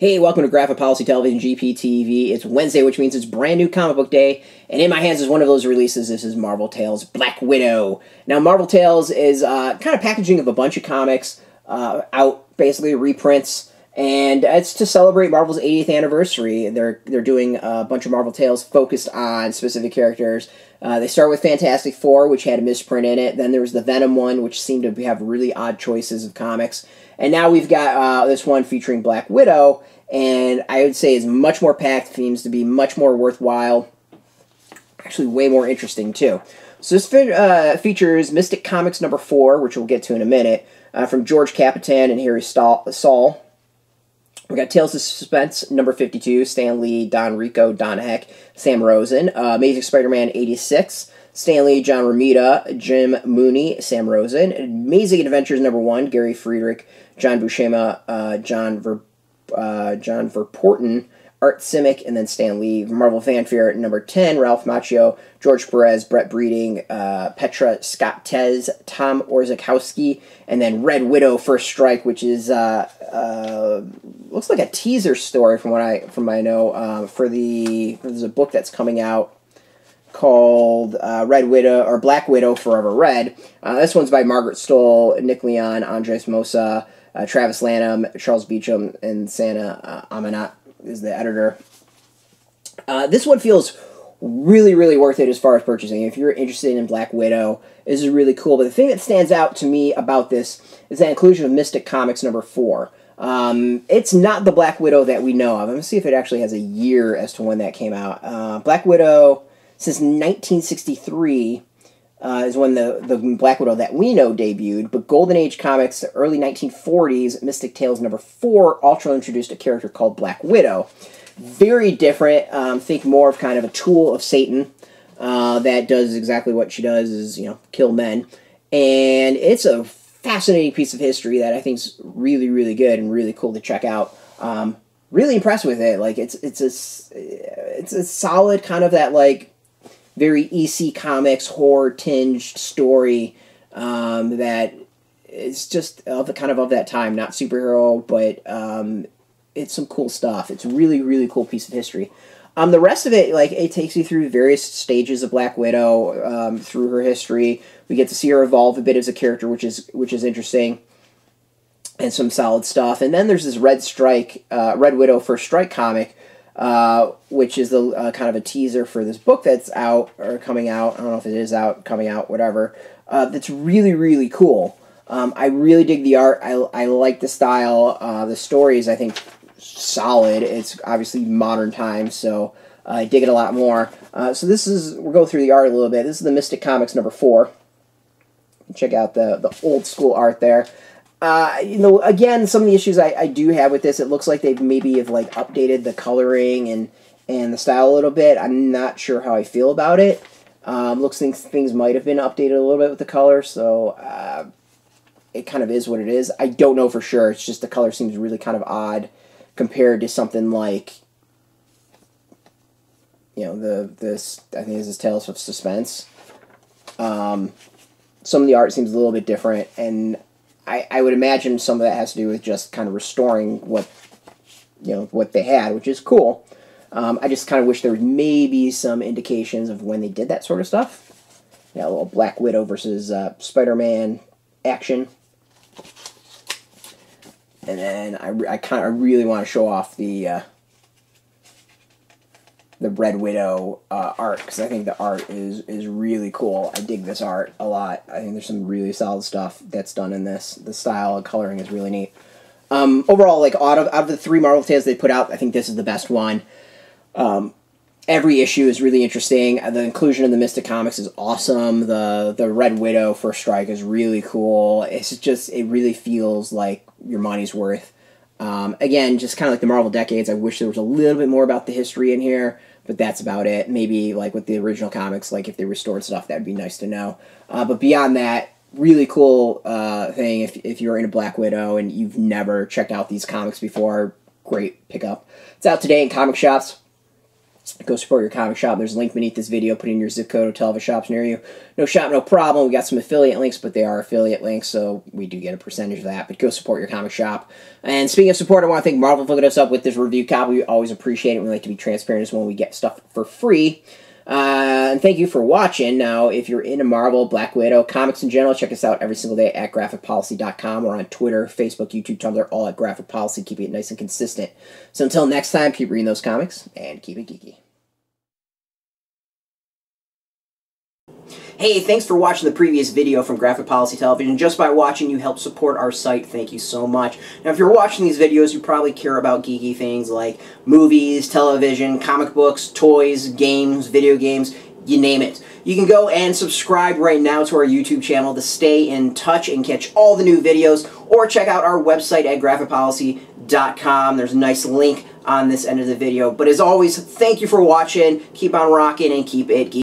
Hey, welcome to Graphic Policy Television, GPTV. It's Wednesday, which means it's brand new comic book day, and in my hands is one of those releases. This is Marvel Tales' Black Widow. Now, Marvel Tales is kind of packaging of a bunch of comics out, basically reprints, and it's to celebrate Marvel's 80th anniversary. They're doing a bunch of Marvel Tales focused on specific characters. They start with Fantastic Four, which had a misprint in it. Then there was the Venom one, which seemed to have really odd choices of comics. And now we've got this one featuring Black Widow, and I would say is much more packed, seems to be much more worthwhile, actually way more interesting, too. So this features Mystic Comics number 4, which we'll get to in a minute, from George Kapitan and Harry Saul. We've got Tales of Suspense, number 52, Stan Lee, Don Rico, Don Heck, Sam Rosen, Amazing Spider-Man 86, Stan Lee, John Romita, Jim Mooney, Sam Rosen, Amazing Adventures number 1, Gary Friedrich, John Buscema, John Verpoorten, Art Simek, and then Stan Lee. Marvel Fanfare number 10, Ralph Macchio, George Perez, Brett Breeding, Petra Scotese, Tom Orzechowski, and then Red Widow First Strike, which is looks like a teaser story from what I know for the there's a book that's coming out called Red Widow or Black Widow Forever Red. This one's by Margaret Stohl, Nick Leon, Andres Mosa, Travis Lanham, Charles Beecham, and Sana Amanat is the editor. This one feels really, really worth it as far as purchasing. If you're interested in Black Widow, this is really cool. But the thing that stands out to me about this is the inclusion of Mystic Comics number 4. It's not the Black Widow that we know of. I'm going to see if it actually has a year as to when that came out. Black Widow, since 1963... is when the Black Widow that we know debuted, but Golden Age Comics, the early 1940s, Mystic Tales number 4 also introduced a character called Black Widow. Very different. Think more of kind of a tool of Satan that does exactly what she does, is, you know, kill men. And it's a fascinating piece of history that I think is really, really good and really cool to check out. Really impressed with it. Like, it's a solid kind of that, like, very EC Comics horror-tinged story that is just kind of that time. Not superhero, but it's some cool stuff. It's a really, really cool piece of history. The rest of it, like, it takes you through various stages of Black Widow through her history. We get to see her evolve a bit as a character, which is interesting, and some solid stuff. And then there's this Red Widow First Strike comic, which is the kind of a teaser for this book that's out or coming out. I don't know if it is out, coming out, whatever. That's really, really cool. I really dig the art. I like the style. The story is, I think, solid. It's obviously modern times, so I dig it a lot more. So this is, we'll go through the art a little bit. This is the Mystic Comics number 4. Check out the old school art there. You know, again, some of the issues I do have with this, it looks like they've maybe like updated the coloring and the style a little bit. I'm not sure how I feel about it. Looks like things might have been updated a little bit with the color, so it kind of is what it is. I don't know for sure. It's just the color seems really kind of odd compared to something like, you know, this. I think this is Tales of Suspense. Some of the art seems a little bit different, and I would imagine some of that has to do with just kind of restoring what, you know, what they had, which is cool. I just kind of wish there was maybe some indications of when they did that sort of stuff. Yeah, a little Black Widow versus Spider-Man action. And then I really want to show off the Red Widow art, because I think the art is really cool. I dig this art a lot. I think there's some really solid stuff that's done in this. The style and coloring is really neat. Overall, like, out of the 3 Marvel Tales they put out, I think this is the best one. Every issue is really interesting. The inclusion of the Mystic Comics is awesome. The Red Widow First Strike is really cool. It's just, it really feels like your money's worth. Again, just kind of like the Marvel Decades, I wish there was a little bit more about the history in here, but that's about it. Maybe, like, with the original comics, like, if they restored stuff, that'd be nice to know. But beyond that, really cool thing if you're into Black Widow and you've never checked out these comics before, great pickup. It's out today in comic shops. Go support your comic shop. There's a link beneath this video. Put in your zip code, hotel, or shops near you. No shop, no problem. We got some affiliate links, but they are affiliate links, so we do get a percentage of that. But go support your comic shop. And speaking of support, I want to thank Marvel for hooking us up with this review copy. We always appreciate it. We like to be transparent as when we get stuff for free. And thank you for watching. Now, if you're into Marvel, Black Widow, comics in general, check us out every single day at graphicpolicy.com or on Twitter, Facebook, YouTube, Tumblr, all at Graphic Policy, keeping it nice and consistent. So until next time, keep reading those comics and keep it geeky. Hey, thanks for watching the previous video from Graphic Policy Television. Just by watching, you help support our site. Thank you so much. Now, if you're watching these videos, you probably care about geeky things like movies, television, comic books, toys, games, video games, you name it. You can go and subscribe right now to our YouTube channel to stay in touch and catch all the new videos, or check out our website at graphicpolicy.com. There's a nice link on this end of the video. But as always, thank you for watching. Keep on rocking and keep it geeky.